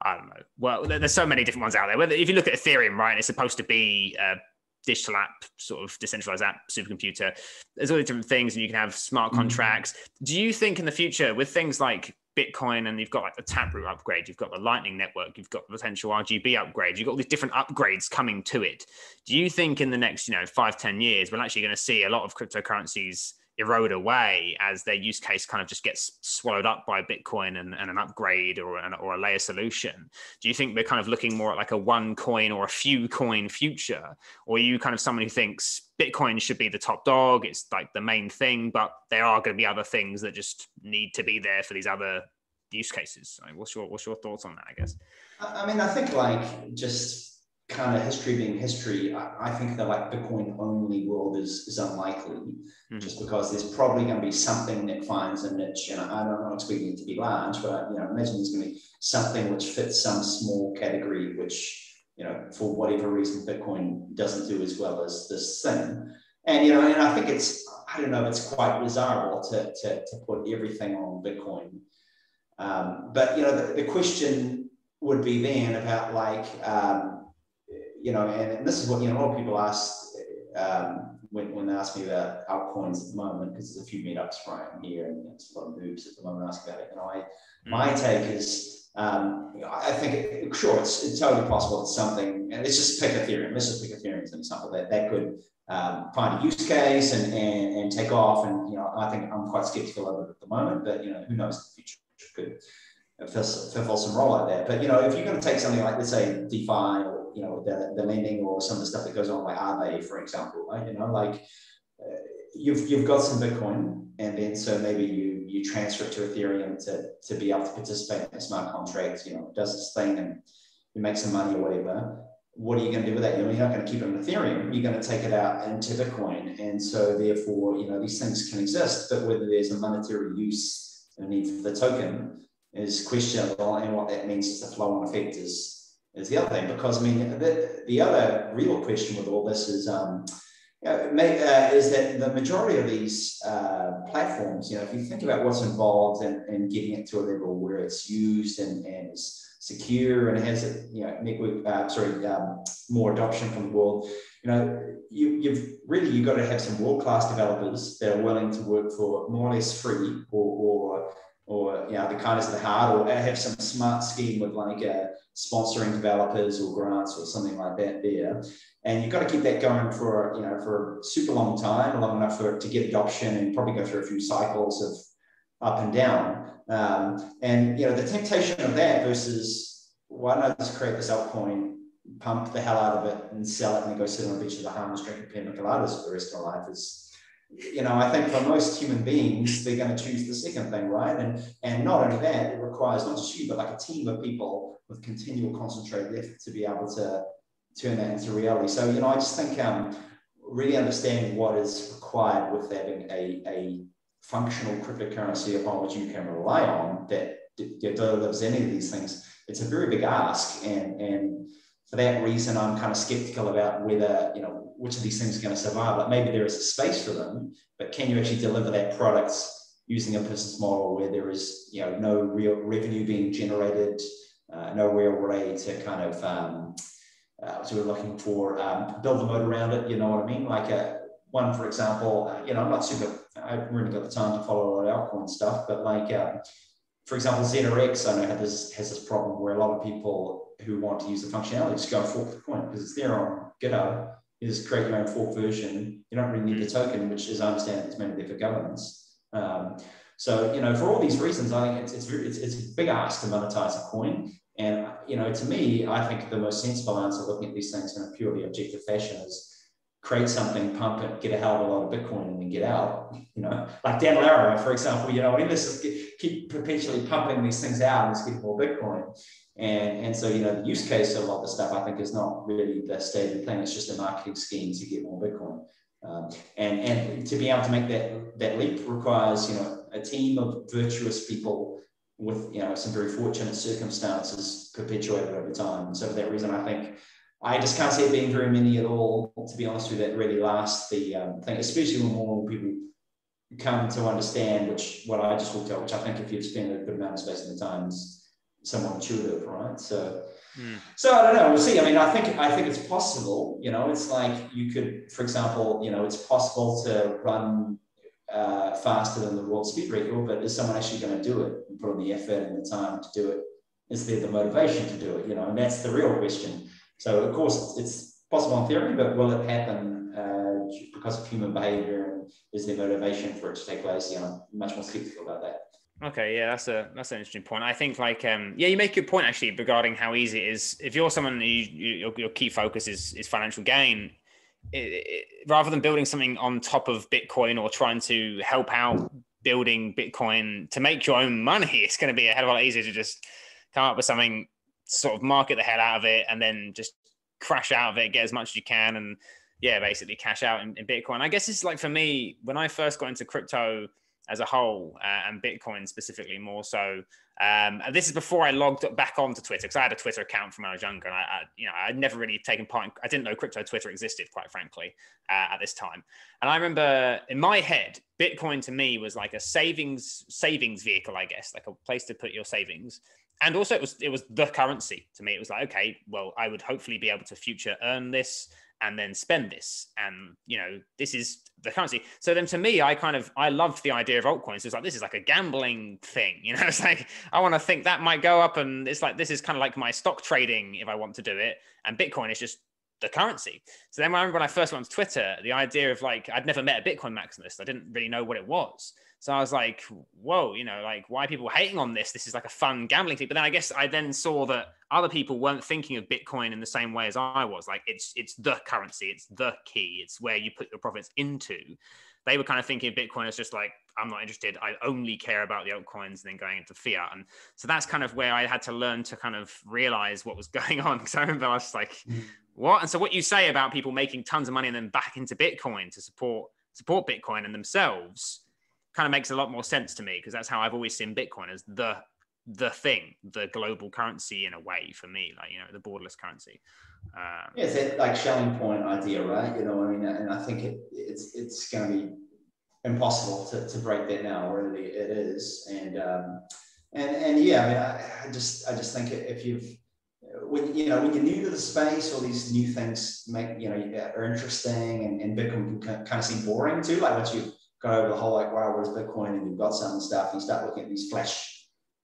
I don't know. Well, there's so many different ones out there. Whether, if you look at Ethereum, right, it's supposed to be a digital app, sort of decentralized app, supercomputer. There's all these different things, and you can have smart contracts. Do you think in the future with things like Bitcoin, and you've got like the Taproot upgrade, you've got the Lightning network, you've got the potential RGB upgrade, you've got all these different upgrades coming to it. Do you think in the next, you know, 5-10 years, we're actually going to see a lot of cryptocurrencies erode away as their use case kind of just gets swallowed up by Bitcoin and an upgrade or a layer solution? Do you think we're kind of looking more at like a one coin or a few coin future? Or are you kind of someone who thinks Bitcoin should be the top dog, it's like the main thing, but there are going to be other things that just need to be there for these other use cases? I mean, what's your thoughts on that, I guess? I mean, I think like just kind of history being history, I think that like Bitcoin only world is unlikely, just because there's probably going to be something that finds a niche, and I'm not expecting it to be large, but I, you know, imagine there's going to be something which fits some small category, which, you know, for whatever reason, Bitcoin doesn't do as well as this thing. And, you know, and I think it's, I don't know if it's quite desirable to put everything on Bitcoin. But, you know, the question would be then about like, you know, and this is what, you know, a lot of people ask when they ask me about altcoins at the moment, because there's a few meetups right here, and there's a lot of noobs at the moment asking about it. You know, my take is, you know, I think, sure, it's totally possible it's something, and let's just pick Ethereum. Let's just pick Ethereum as an example that could find a use case and take off. And, you know, I think I'm quite skeptical of it at the moment, but, you know, who knows in the future? Could fulfill some role like that. But, you know, if you're going to take something like, let's say, DeFi, or, you know, the lending or some of the stuff that goes on like Aave, for example, right? You know, like you've got some Bitcoin, and then so maybe you transfer it to Ethereum to be able to participate in a smart contract, you know, does this thing and you make some money or whatever. What are you going to do with that? You know, you're not going to keep it in Ethereum, you're going to take it out into Bitcoin. And so therefore, you know, these things can exist, but whether there's a monetary use and need for the token is questionable, and what that means is the flow-on effect is the other thing, because I mean the other real question with all this is is that the majority of these platforms, you know, if you think about what's involved in getting it to a level where it's used and is secure and has a, network, more adoption from the world. You've got to have some world-class developers that are willing to work for more or less free, or the kindness of the heart, or have some smart scheme with like sponsoring developers or grants or something like that there. And you've got to keep that going for for a super long time, long enough for it to get adoption and probably go through a few cycles of up and down. And the temptation of that versus why not just create this altcoin, pump the hell out of it, and sell it, and then go sit on the beach with the homeless drinking pina coladas for the rest of my life is. I think for most human beings, they're going to choose the second thing, right? And not only that, it requires not just you, but like a team of people with continual concentrated effort to be able to turn that into reality. So, I just think really understanding what is required with having a functional cryptocurrency upon which you can rely on that delivers any of these things, it's a very big ask. And for that reason, I'm kind of skeptical about whether, which of these things are going to survive. Like maybe there is a space for them, but can you actually deliver that product using a business model where there is, no real revenue being generated, no real way to kind of, what we're looking for, build the moat around it, Like one, for example, I'm not super, I haven't really got the time to follow all the altcoin stuff, but like, for example, ZRX, I know has this problem where a lot of people who want to use the functionality just go and fork the coin because it's there on GitHub. Is create your own fork version. You don't really need the token, which as I understand it's mainly there for governance. So, for all these reasons, I think it's a big ask to monetize a coin. And, to me, I think the most sensible answer looking at these things in a purely objective fashion is create something, pump it, get a hell of a lot of Bitcoin and then get out, Like Dan Larimer, for example, keep perpetually pumping these things out and just get more Bitcoin. And so, the use case of a lot of the stuff, I think, is not really the stated thing. It's just a marketing scheme to get more Bitcoin. And to be able to make that leap requires, a team of virtuous people with, some very fortunate circumstances perpetuated over time. And so for that reason, I think I just can't see it being very many at all, to be honest with you, that really lasts the thing, especially when more people come to understand, what I just looked at, which I think if you've spent a good amount of space in the time is somewhat intuitive, right? So I don't know, we'll see. I mean, I think it's possible, it's like you could, for example, it's possible to run faster than the world speed record, but is someone actually going to do it and put on the effort and the time to do it? Is there the motivation to do it? And that's the real question. So of course it's possible in theory, but will it happen because of human behavior, and is there motivation for it to take place? I'm much more skeptical about that. Okay, yeah, that's an interesting point. I think you make your point actually regarding how easy it is. If you're someone who your key focus is financial gain, rather than building something on top of Bitcoin or trying to help out building Bitcoin to make your own money, it's going to be a hell of a lot easier to just come up with something, sort of market the hell out of it, and then just crash out of it, get as much as you can, and basically cash out in Bitcoin. I guess it's like for me when I first got into crypto as a whole, and Bitcoin specifically more so. And this is before I logged back onto Twitter, because I had a Twitter account from when I was younger, and I'd never really taken part. I didn't know crypto Twitter existed, quite frankly, at this time. And I remember in my head, Bitcoin to me was like a savings vehicle, I guess, like a place to put your savings. And also it was the currency to me. It was like, okay, well, I would hopefully be able to future earn this and then spend this. And, this is the currency. So then to me, I loved the idea of altcoins. It's like, this is like a gambling thing. It's like, I want to think that might go up. And it's like, this is kind of like my stock trading if I want to do it. And Bitcoin is just the currency. So then I remember when I first went on Twitter, the idea of like, I'd never met a Bitcoin maximalist. I didn't really know what it was. So I was like, whoa, like why are people hating on this? This is like a fun gambling thing. But then I guess I then saw that other people weren't thinking of Bitcoin in the same way as I was. Like it's the currency, it's the key, it's where you put your profits into. They were kind of thinking of Bitcoin as just like, I'm not interested. I only care about the altcoins and then going into fiat. And so that's kind of where I had to learn to kind of realize what was going on. Because I remember I was like, what? And so what you say about people making tons of money and then back into Bitcoin to support Bitcoin and themselves kind of makes a lot more sense to me, because that's how I've always seen Bitcoin, as the thing, the global currency in a way for me, like, the borderless currency. It's that like shelling point idea, right? I mean, and I think it's going to be impossible to break that now, or really it is. And And yeah, I mean, I just think if you've, when you're new to the space, all these new things make, are interesting, and Bitcoin can kind of seem boring too. Like once you go over the whole, like, wow, where's Bitcoin? And you've got some stuff, and you start looking at these flash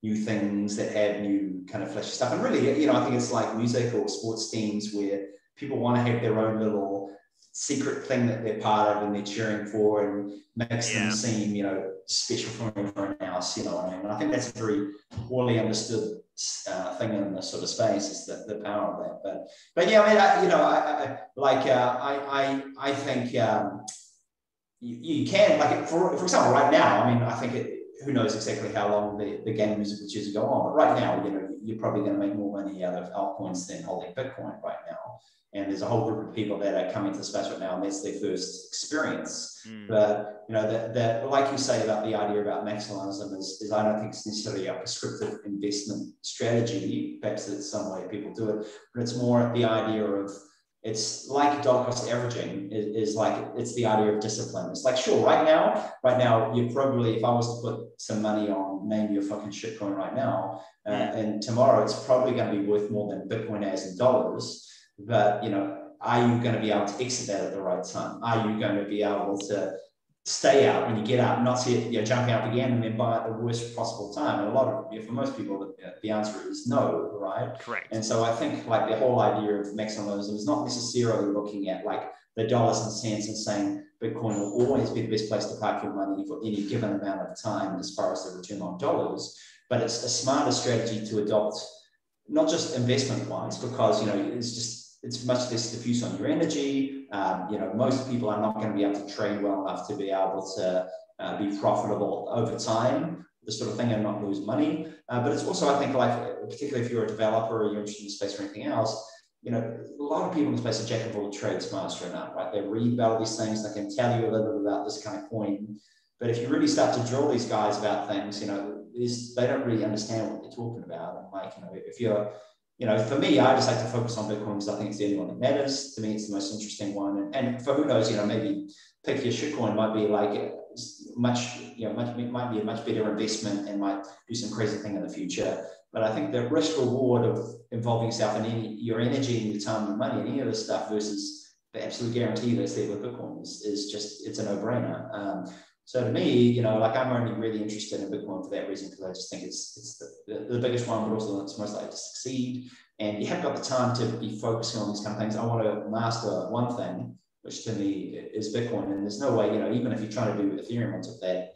new things that add new kind of flashy stuff. And really, I think it's like music or sports teams where people want to have their own little secret thing that they're part of and they're cheering for, and makes them seem, special from everyone else, what I mean? And I think that's a very poorly understood thing in this sort of space, is the power of that. But yeah, I mean, I think you can, like, for example, right now, I mean, I think who knows exactly how long the game music will choose to go on, but right now, you're probably going to make more money out of altcoins than holding Bitcoin right now. And there's a whole group of people that are coming to the space right now, and that's their first experience. But, like you say about the idea about maximalism is I don't think it's necessarily a prescriptive investment strategy. Perhaps it's some way people do it, but it's more the idea of, it's like dollar cost averaging is like, it's the idea of discipline. It's like, sure, right now, you probably, if I was to put some money on name your fucking shitcoin right now, and tomorrow it's probably going to be worth more than Bitcoin as in dollars. But, are you going to be able to exit that at the right time? Are you going to be able to stay out when you get out, not see it, jumping up again and then buy at the worst possible time? And for most people, the answer is no, right? Correct. And so I think like the whole idea of maximalism is not necessarily looking at like the dollars and cents and saying Bitcoin will always be the best place to park your money for any given amount of time as far as the return on dollars, but it's a smarter strategy to adopt, not just investment-wise, because, it's much less diffuse on your energy. Most people are not going to be able to train well enough to be able to be profitable over time, the sort of thing, and not lose money. But it's also, I think, like, particularly if you're a developer or you're interested in the space or anything else, a lot of people in the space are jack of all trades, master or not, right? They read about these things, they can tell you a little bit about this kind of coin. But if you really start to drill these guys about things, they don't really understand what they're talking about. And like, if you're, for me, I just like to focus on Bitcoin because I think it's the only one that matters. To me, it's the most interesting one. And for who knows, maybe pick your shitcoin might be like might be a much better investment and might do some crazy thing in the future. But I think the risk reward of involving yourself in your energy and your time and your money and any of this stuff versus the absolute guarantee that's there with Bitcoin is just, it's a no-brainer. So to me, I'm only really interested in Bitcoin for that reason, because I just think it's the biggest one, but also it's most likely to succeed. And you haven't got the time to be focusing on these kind of things. I want to master one thing, which to me is Bitcoin. And there's no way, even if you're trying to do Ethereum on top of that,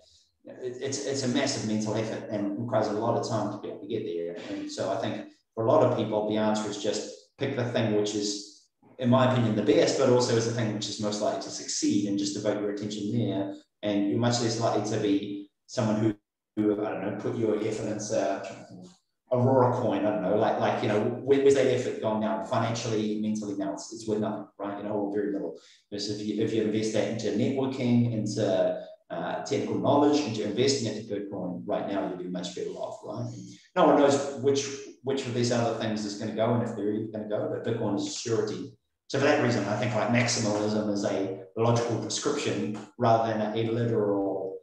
it's a massive mental effort and requires a lot of time to be able to get there. And so I think for a lot of people, the answer is just pick the thing which is, in my opinion, the best, but also is the thing which is most likely to succeed, and just devote your attention there. And you're much less likely to be someone who I don't know, put your effort into Aurora coin. I don't know, where's that effort gone now? Financially, mentally, now it's worth nothing, right? Or very little. Versus if you invest that into networking, into technical knowledge, into investing into Bitcoin right now, you'll be much better off, right? No one knows which of these other things is going to go, and if they're going to go, but Bitcoin is a surety. So for that reason, I think like maximalism is a logical prescription rather than a literal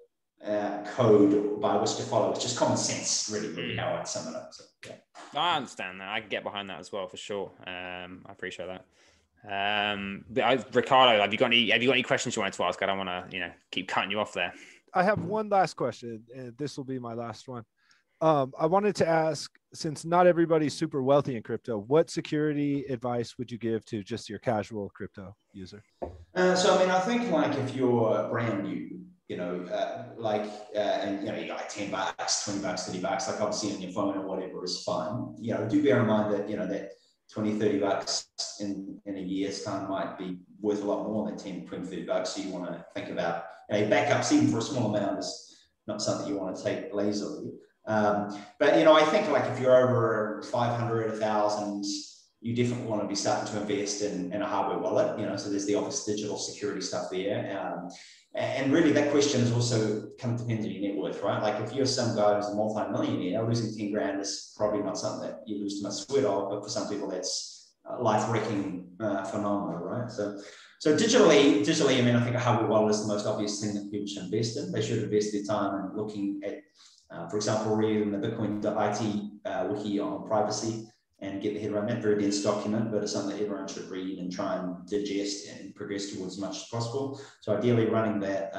code by which to follow. It's just common sense, really how I'd sum it up. So, yeah. I understand that. I can get behind that as well, for sure. I appreciate that. Ricardo, have you got any questions you wanted to ask? I don't want to keep cutting you off there. I have one last question, and this will be my last one. I wanted to ask, since not everybody's super wealthy in crypto, what security advice would you give to just your casual crypto user? So, I mean, I think like if you're brand new, you got like $10, $20, $30, like obviously on your phone or whatever is fine. Do bear in mind that, that $20, $30 in a year's time might be worth a lot more than $10, $20, $30. So you want to think about, backups even for a small amount is not something you want to take lazily. But I think like if you're over 500, 1,000, you definitely want to be starting to invest in a hardware wallet. So there's the obvious digital security stuff there, and really that question is also kind of depends on your net worth, right? Like if you're some guy who's a multi-millionaire, losing $10,000 is probably not something that you lose much sweat of, but for some people that's a life-wrecking phenomenon, right? So digitally, I mean, I think a hardware wallet is the most obvious thing that people should invest in. They should invest their time in looking at For example, reading the bitcoin.it wiki on privacy and get the head around that. Very dense document, but it's something that everyone should read and try and digest and progress towards as much as possible. So ideally running that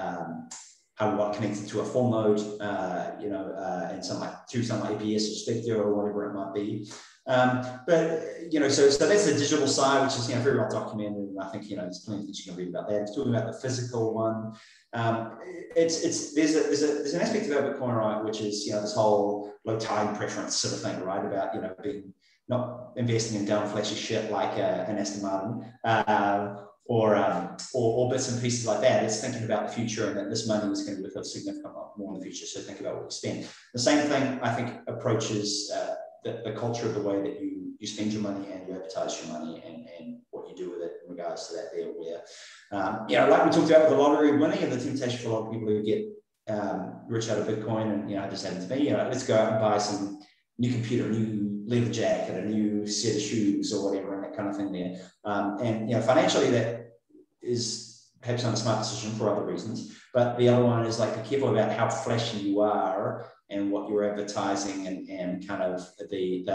hardware connected to a full node, and some APS or Spectre or whatever it might be. So that's the digital side, which is, very well documented. And I think, there's plenty of things you can read about that. It's talking about the physical one. There's an aspect about Bitcoin, right, which is, this whole low time preference sort of thing, right, about, being not investing in dumb flashy shit like an Aston Martin or bits and pieces like that. It's thinking about the future and that this money is going to be worth a significant lot more in the future. So think about what we spend. The same thing, I think, approaches the culture of the way that you spend your money and you advertise your money and what you do with it in regards to that there, where, like we talked about with the lottery winning and the temptation for a lot of people who get rich out of Bitcoin, and, just happened to be, let's go out and buy some new computer, a new leather jacket, a new set of shoes or whatever, and that kind of thing there. Financially that is perhaps not a smart decision for other reasons, but the other one is like be careful about how flashy you are and what you're advertising, and kind of the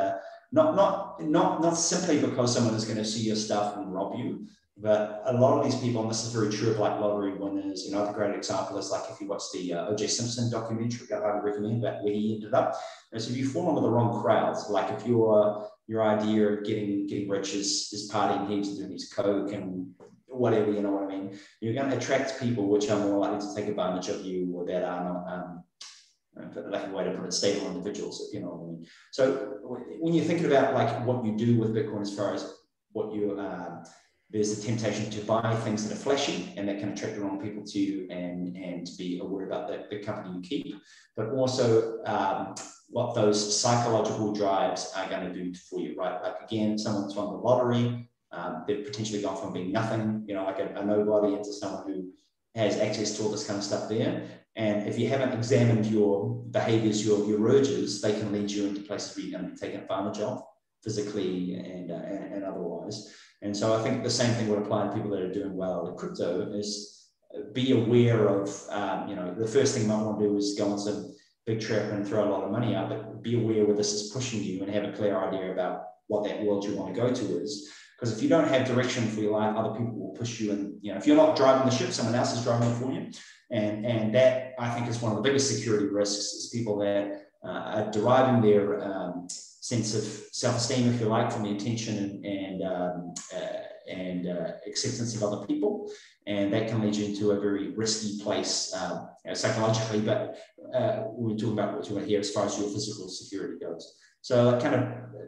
not simply because someone is going to see your stuff and rob you, but a lot of these people, and this is very true of like lottery winners. The great example is like if you watch the OJ Simpson documentary, I highly recommend, about where he ended up. And so if you fall into the wrong crowds, like if your idea of getting rich is partying heaps and doing his coke and whatever, you know what I mean, you're going to attract people which are more likely to take advantage of you, or that are not. Like a way to put it, stable individuals, if you know what I mean. So when you're thinking about like what you do with Bitcoin, as far as what you, there's the temptation to buy things that are flashy and that can attract the wrong people to you, and be aware about the company you keep, but also what those psychological drives are going to do for you, right? Like again, someone's won the lottery, they've potentially gone from being nothing, like a nobody, into someone who has access to all this kind of stuff there. And if you haven't examined your behaviors, your urges, they can lead you into places where you're going to be taken advantage of physically and otherwise. And so I think the same thing would apply to people that are doing well in crypto, is be aware of, the first thing you might want to do is go on some big trip and throw a lot of money out, but be aware where this is pushing you and have a clear idea about what that world you want to go to is. Because if you don't have direction for your life, other people will push you. And, if you're not driving the ship, someone else is driving it for you. And that, I think, is one of the biggest security risks, is people that are deriving their sense of self-esteem, if you like, from the attention and acceptance of other people. And that can lead you into a very risky place psychologically, but we're talking about what you want to hear as far as your physical security goes. So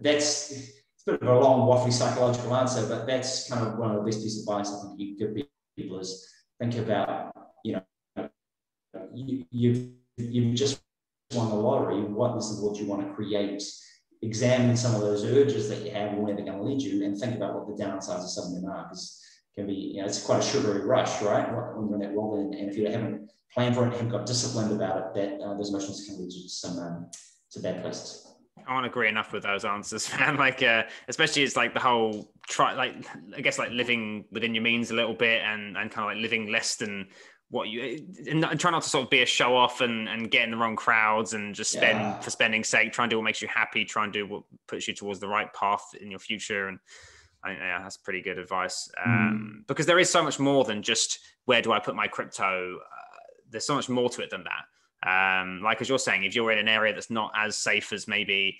that's... bit of a long, waffly psychological answer, but that's kind of one of the best pieces of advice I think you give people, is think about, you've just won the lottery. What is the world you want to create? Examine some of those urges that you have and where they're going to lead you, and think about what the downsides of some of them are. Because it can be, it's quite a sugary rush, right? When that rolls in, and if you haven't planned for it and haven't got disciplined about it, that those emotions can lead you to some bad places. I can't agree enough with those answers, man. Like, especially it's like the whole living within your means a little bit, and kind of like living less than what you, and try not to sort of be a show off and get in the wrong crowds and just spend for spending's sake. Try and do what makes you happy. Try and do what puts you towards the right path in your future. And that's pretty good advice, because there is so much more than just where do I put my crypto. There's so much more to it than that. Like as you're saying, if you're in an area that's not as safe as maybe,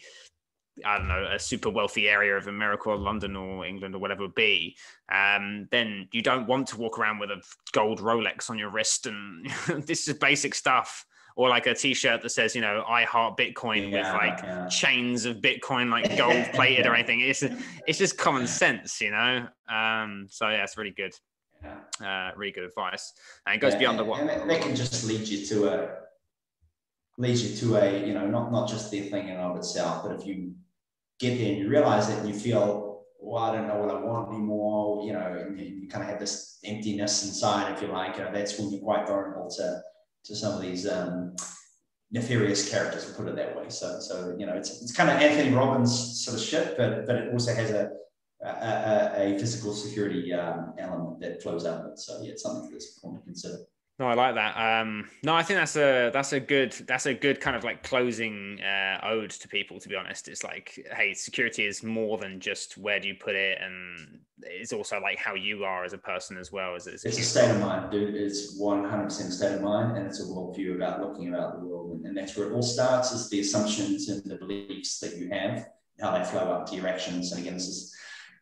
I don't know, a super wealthy area of America or London or England or whatever it would be, then you don't want to walk around with a gold Rolex on your wrist, and this is basic stuff, or like a t-shirt that says, I heart Bitcoin chains of Bitcoin, like gold plated or anything. It's just common sense, it's really good. Really good advice, and it goes beyond and they can just lead you to a not just their thing in and of itself, but if you get there and you realize it and you feel, well, I don't know what I want anymore, and you kind of have this emptiness inside, if you like, that's when you're quite vulnerable to some of these nefarious characters, we'll put it that way. So it's kind of Anthony Robbins sort of shit, but it also has a physical security element that flows out of it. So it's something that's important to consider. No, I like that. No, I think that's a good kind of like closing ode to people, to be honest. It's like, hey, security is more than just where do you put it, and it's also like how you are as a person as well. It's a state of mind, dude. It's 100% state of mind, and it's a worldview about looking about the world, and that's where it all starts, is the assumptions and the beliefs that you have, how they flow up to your actions. And again, this is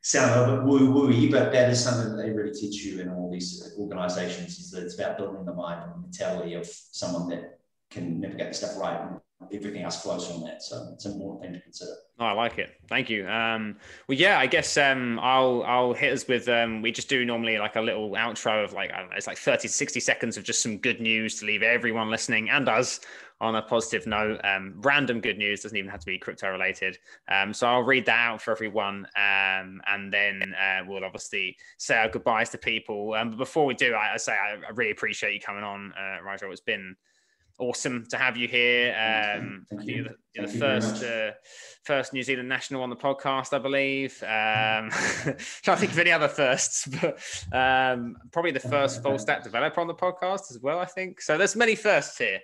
sound a little bit woo-woo-y, but that is something that they really teach you in all these organizations, is that it's about building the mind and the mentality of someone that can never get the stuff right, and everything else flows from that. So it's an important thing to consider. Oh, I like it. Thank you. Well, yeah, I guess I'll hit us with, we just do normally like a little outro of like, I don't know, it's like 30 to 60 seconds of just some good news to leave everyone listening and us on a positive note. Random good news, doesn't even have to be crypto related. So I'll read that out for everyone, and then we'll obviously say our goodbyes to people. But before we do, I really appreciate you coming on, Rigel. It's been awesome to have you here. You're the first New Zealand national on the podcast, I believe. Trying to think of any other firsts, but probably the first full stack developer on the podcast as well, I think. So there's many firsts here.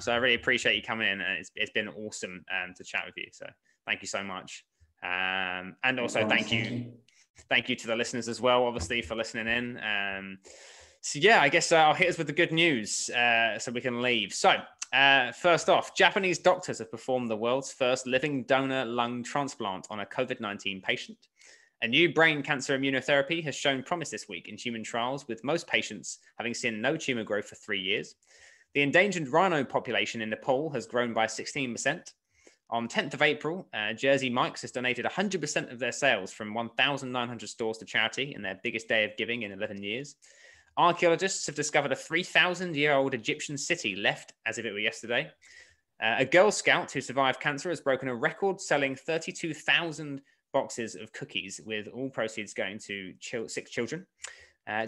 So I really appreciate you coming in, and it's been awesome to chat with you. So thank you so much. And also thank you to the listeners as well, obviously, for listening in. So yeah, I guess I'll hit us with the good news so we can leave. So first off, Japanese doctors have performed the world's first living donor lung transplant on a COVID-19 patient. A new brain cancer immunotherapy has shown promise this week in human trials, with most patients having seen no tumor growth for 3 years. The endangered rhino population in Nepal has grown by 16%. On 10th of April, Jersey Mike's has donated 100% of their sales from 1,900 stores to charity in their biggest day of giving in 11 years. Archaeologists have discovered a 3,000-year-old Egyptian city left as if it were yesterday. A Girl Scout who survived cancer has broken a record, selling 32,000 boxes of cookies, with all proceeds going to 6 children.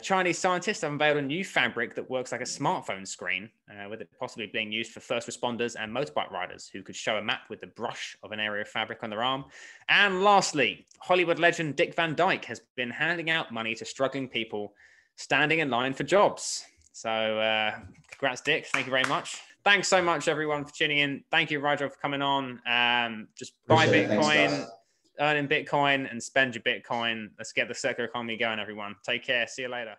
Chinese scientists unveiled a new fabric that works like a smartphone screen, with it possibly being used for first responders and motorbike riders, who could show a map with the brush of an area of fabric on their arm. And lastly, Hollywood legend Dick Van Dyke has been handing out money to struggling people standing in line for jobs. So congrats, Dick. Thank you very much. Thanks so much, everyone, for tuning in. Thank you, Rigel, for coming on. Just buy Bitcoin. Earn in Bitcoin and spend your Bitcoin. Let's get the circular economy going, everyone. Take care. See you later.